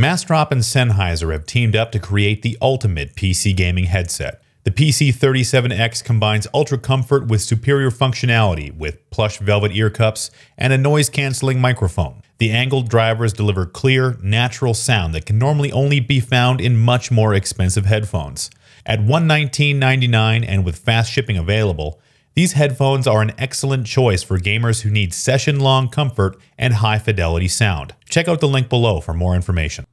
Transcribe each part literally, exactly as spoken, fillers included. Massdrop and Sennheiser have teamed up to create the ultimate P C gaming headset. The P C thirty-seven X combines ultra comfort with superior functionality with plush velvet ear cups and a noise-canceling microphone. The angled drivers deliver clear, natural sound that can normally only be found in much more expensive headphones. At one hundred nineteen ninety-nine dollars and with fast shipping available, these headphones are an excellent choice for gamers who need session-long comfort and high-fidelity sound. Check out the link below for more information.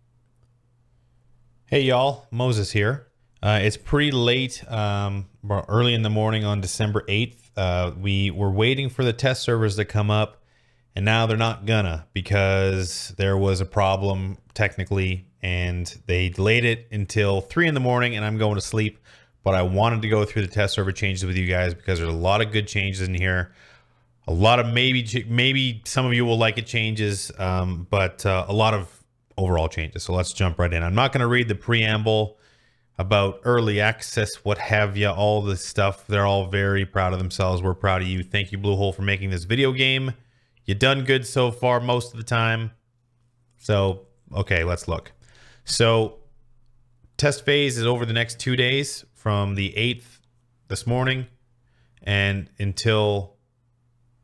Hey y'all, Moses here. Uh, it's pretty late, um, early in the morning on December eighth. Uh, we were waiting for the test servers to come up, and now they're not gonna because there was a problem technically, and they delayed it until three in the morning, and I'm going to sleep. But I wanted to go through the test server changes with you guys because there's a lot of good changes in here. A lot of maybe, maybe some of you will like it changes, um, but uh, a lot of overall changes. So let's jump right in. I'm not gonna read the preamble about early access, what have you, all this stuff. They're all very proud of themselves. We're proud of you. Thank you, Bluehole, for making this video game. You've done good so far most of the time. So, okay, let's look. So, test phase is over the next two days from the eighth this morning and until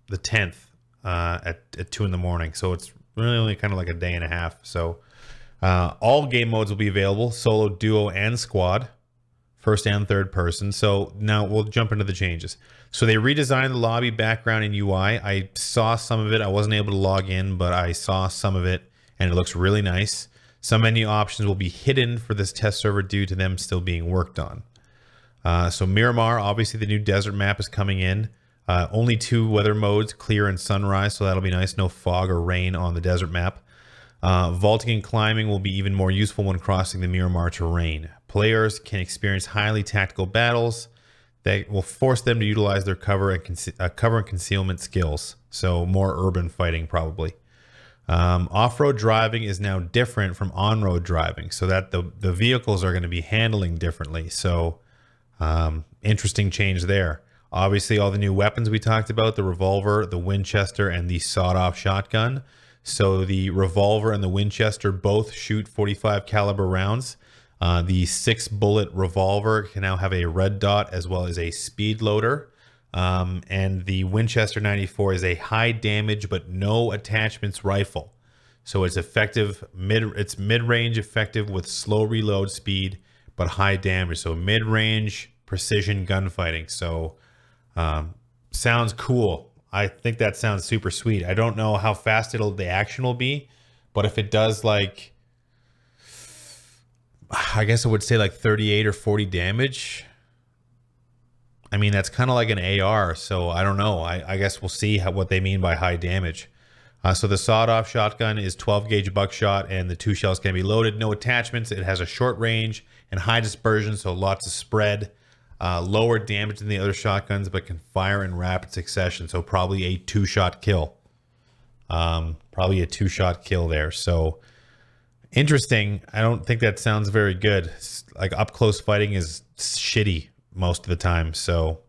the tenth uh, at, at two in the morning. So it's really only kind of like a day and a half. So, Uh, all game modes will be available, solo, duo, and squad, first and third person. So now we'll jump into the changes. So they redesigned the lobby, background, and U I. I saw some of it. I wasn't able to log in, but I saw some of it, and it looks really nice. Some menu options will be hidden for this test server due to them still being worked on. Uh, so Miramar, obviously the new desert map is coming in. Uh, only two weather modes, clear and sunrise, so that'll be nice. No fog or rain on the desert map. Uh, vaulting and climbing will be even more useful when crossing the Miramar terrain. Players can experience highly tactical battles that will force them to utilize their cover and, conce uh, cover and concealment skills. So more urban fighting probably. Um, off-road driving is now different from on-road driving, so that the, the vehicles are going to be handling differently. So um, interesting change there. Obviously all the new weapons we talked about, the revolver, the Winchester, and the sawed-off shotgun. So the revolver and the Winchester both shoot forty-five caliber rounds. Uh, the six bullet revolver can now have a red dot as well as a speed loader. Um, and the Winchester ninety-four is a high damage but no attachments rifle. So it's effective mid it's mid-range effective with slow reload speed but high damage. So mid-range precision gunfighting. So um, sounds cool. I think that sounds super sweet. I don't know how fast it'll the action will be, but if it does, like, I guess I would say like thirty-eight or forty damage. I mean, that's kind of like an A R, so I don't know. I, I guess we'll see how, what they mean by high damage. Uh, so the sawed-off shotgun is twelve gauge buckshot, and the two shells can be loaded. No attachments. It has a short range and high dispersion, so lots of spread. Uh, lower damage than the other shotguns, but can fire in rapid succession. So probably a two-shot kill. Um, probably a two-shot kill there. So interesting. I don't think that sounds very good. It's like up-close fighting is shitty most of the time. So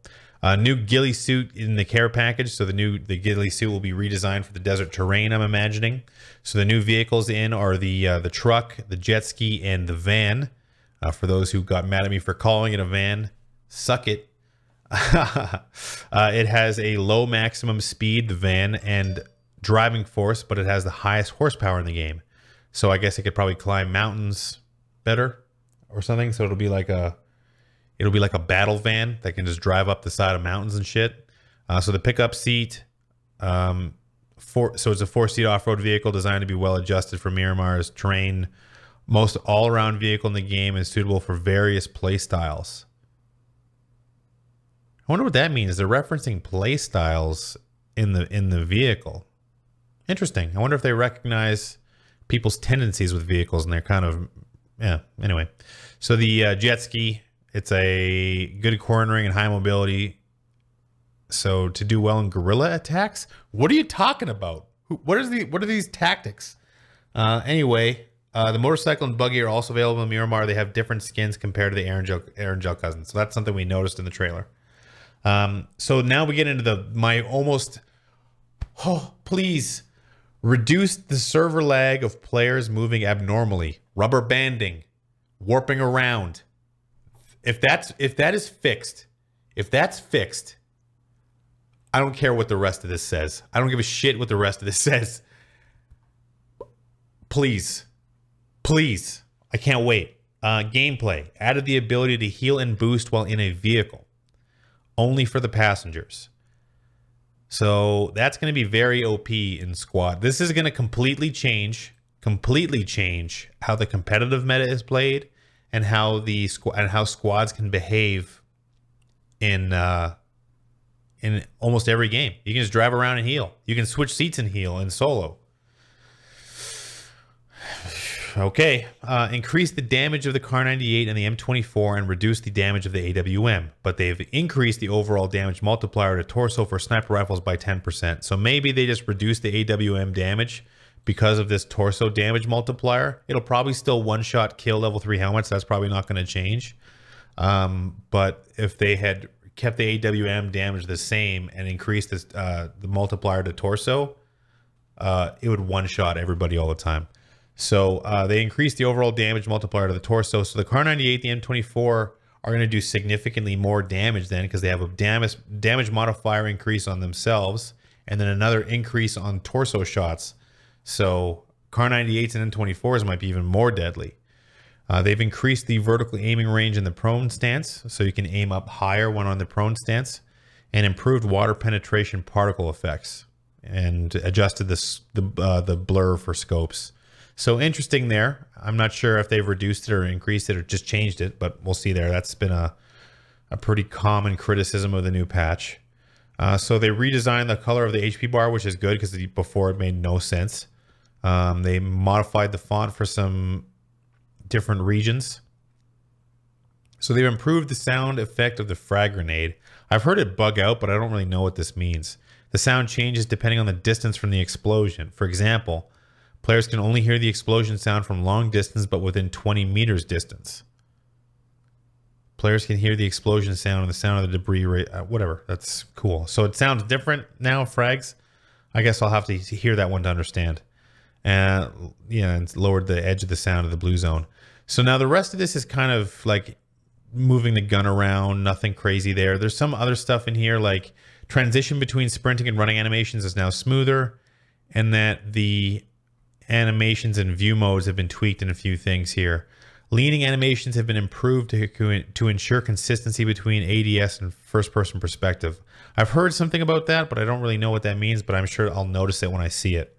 uh, new ghillie suit in the care package. So the new the ghillie suit will be redesigned for the desert terrain, I'm imagining. So the new vehicles in are the uh, the truck, the jet ski, and the van. Uh, for those who got mad at me for calling it a van. Suck it. uh, it has a low maximum speed, the van, and driving force, but it has the highest horsepower in the game. So I guess it could probably climb mountains better or something. So it'll be like a, it'll be like a battle van that can just drive up the side of mountains and shit. Uh, so the pickup seat, um, four, so it's a four-seat off-road vehicle designed to be well-adjusted for Miramar's terrain. Most all-around vehicle in the game is suitable for various play styles. I wonder what that means. They're referencing play styles in the in the vehicle. Interesting. I wonder if they recognize people's tendencies with vehicles, and they're kind of, yeah. Anyway, so the uh, jet ski, it's a good cornering and high mobility. So to do well in guerrilla attacks, what are you talking about? Who, what is the what are these tactics? Uh, anyway, uh, the motorcycle and buggy are also available in Miramar. They have different skins compared to the Erangel cousins. So that's something we noticed in the trailer. Um, so now we get into the, my almost, oh, please Reduced the server lag of players moving abnormally, rubber banding, warping around. If that's if that is fixed, if that's fixed, I don't care what the rest of this says. I don't give a shit what the rest of this says. Please. Please. I can't wait. Uh, gameplay. Added the ability to heal and boost while in a vehicle. Only for the passengers. So that's going to be very O P in squad. This is going to completely change, completely change how the competitive meta is played and how the squad and how squads can behave in uh, in almost every game. You can just drive around and heal. You can switch seats and heal in solo. Okay, uh, increase the damage of the Kar ninety-eight and the M twenty-four and reduce the damage of the A W M. But they've increased the overall damage multiplier to torso for sniper rifles by ten percent. So maybe they just reduce the A W M damage because of this torso damage multiplier. It'll probably still one-shot kill level three helmets. That's probably not going to change. Um, but if they had kept the A W M damage the same and increased this, uh, the multiplier to torso, uh, it would one-shot everybody all the time. So uh, they increased the overall damage multiplier to the torso. So the Kar ninety-eight, the M twenty-four are going to do significantly more damage then because they have a damage, damage modifier increase on themselves and then another increase on torso shots. So Kar ninety-eights and M twenty-fours might be even more deadly. Uh, they've increased the vertical aiming range in the prone stance so you can aim up higher when on the prone stance, and improved water penetration particle effects, and adjusted this, the, uh, the blur for scopes. So interesting there. I'm not sure if they've reduced it or increased it or just changed it, but we'll see there. That's been a, a pretty common criticism of the new patch. Uh, so they redesigned the color of the H P bar, which is good because before it made no sense. Um, they modified the font for some different regions. So they've improved the sound effect of the frag grenade. I've heard it bug out, but I don't really know what this means. The sound changes depending on the distance from the explosion. For example, players can only hear the explosion sound from long distance, but within twenty meters distance. Players can hear the explosion sound and the sound of the debris, rate, uh, whatever. That's cool. So it sounds different now, frags. I guess I'll have to hear that one to understand. Uh, yeah, and lowered the edge of the sound of the blue zone. So now the rest of this is kind of like moving the gun around, nothing crazy there. There's some other stuff in here, like transition between sprinting and running animations is now smoother, and that the animations and view modes have been tweaked in a few things here. Leaning animations have been improved to, to ensure consistency between A D S and first-person perspective. I've heard something about that, but I don't really know what that means, but I'm sure I'll notice it when I see it.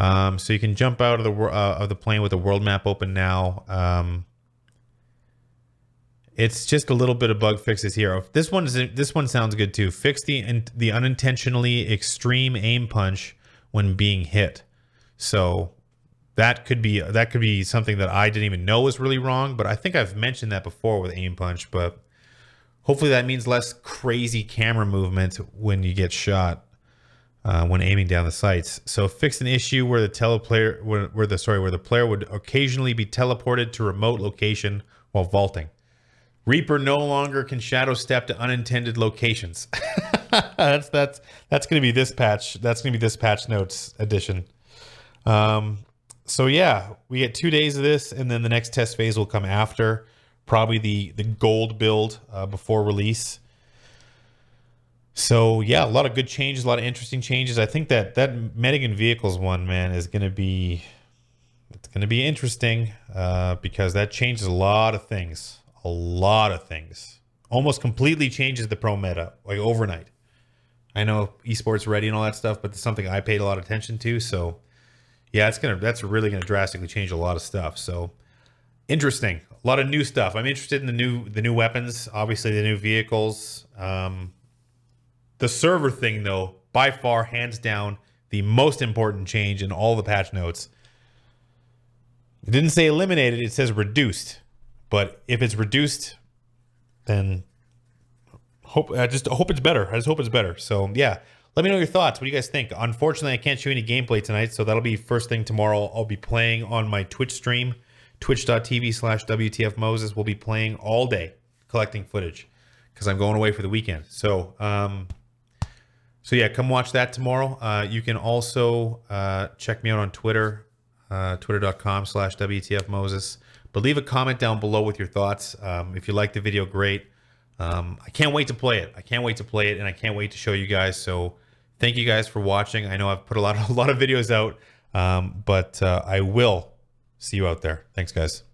Um, so you can jump out of the, uh, of the plane with the world map open now. Um, it's just a little bit of bug fixes here. This one, is, this one sounds good too. Fix the, the unintentionally extreme aim punch when being hit. So that could be that could be something that I didn't even know was really wrong, but I think I've mentioned that before with aim punch, but hopefully that means less crazy camera movement when you get shot uh, when aiming down the sights. So fixed an issue where the teleplayer where, where the sorry where the player would occasionally be teleported to remote location while vaulting. Reaper no longer can shadow step to unintended locations. that's that's that's going to be this patch. That's going to be this patch notes edition. Um, so yeah, we get two days of this, and then the next test phase will come after, probably the, the gold build, uh, before release. So yeah, a lot of good changes, a lot of interesting changes. I think that, that Medigan Vehicles one, man, is going to be, it's going to be interesting, uh, because that changes a lot of things, a lot of things, almost completely changes the pro meta, like overnight. I know esports ready and all that stuff, but it's something I paid a lot of attention to. So yeah, it's gonna. That's really gonna drastically change a lot of stuff. So interesting, a lot of new stuff. I'm interested in the new, the new weapons. Obviously, the new vehicles. Um, the server thing, though, by far, hands down, the most important change in all the patch notes. It didn't say eliminated; it says reduced. But if it's reduced, then hope I just hope it's better. I just hope it's better. So yeah. Let me know your thoughts. What do you guys think? Unfortunately, I can't show any gameplay tonight, so that'll be first thing tomorrow. I'll be playing on my Twitch stream, twitch dot T V slash W T F Moses. We'll be playing all day collecting footage because I'm going away for the weekend. So um, So yeah, come watch that tomorrow. Uh, you can also uh, check me out on Twitter, uh, twitter dot com slash W T F Moses. But leave a comment down below with your thoughts. Um, if you like the video, great. Um, I can't wait to play it. I can't wait to play it, and I can't wait to show you guys. So thank you guys for watching. I know I've put a lot, a lot of videos out, um, but uh, I will see you out there. Thanks, guys.